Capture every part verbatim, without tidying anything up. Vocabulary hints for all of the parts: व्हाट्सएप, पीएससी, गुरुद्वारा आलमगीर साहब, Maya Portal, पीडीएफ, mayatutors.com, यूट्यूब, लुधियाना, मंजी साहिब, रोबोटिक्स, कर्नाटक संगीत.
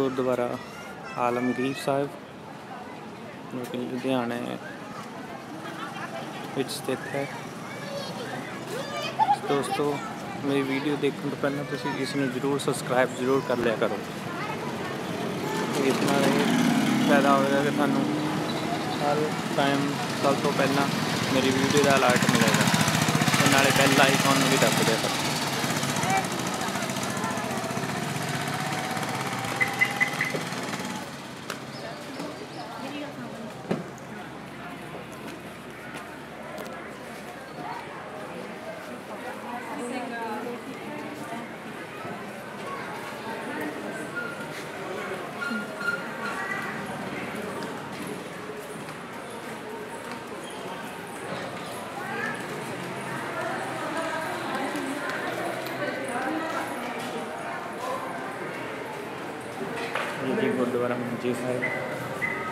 गुरुद्वारा आलमगीर साहब जो कि लुधियाने विच स्थित है। दोस्तों मेरी वीडियो देखने तो पहले तुम इसमें जरूर सबसक्राइब जरूर कर लिया करो। इतना फायदा होगा कि थानू हर टाइम सब तो पहला मेरी वीडियो का अलर्ट मिलेगा और नाले बेल आइकॉन भी दब दिया करो। जी गुरुद्वारा मंजी साहिब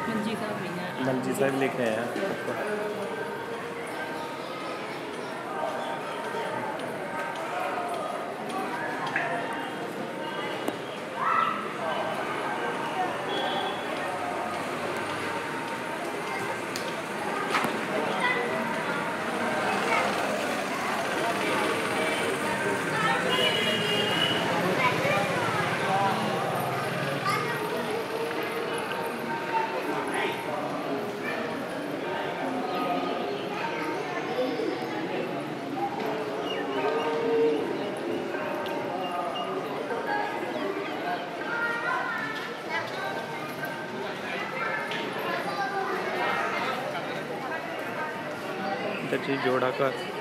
मंजी साहिब मंजी साहिब लेके आया जी जोड़ा कर।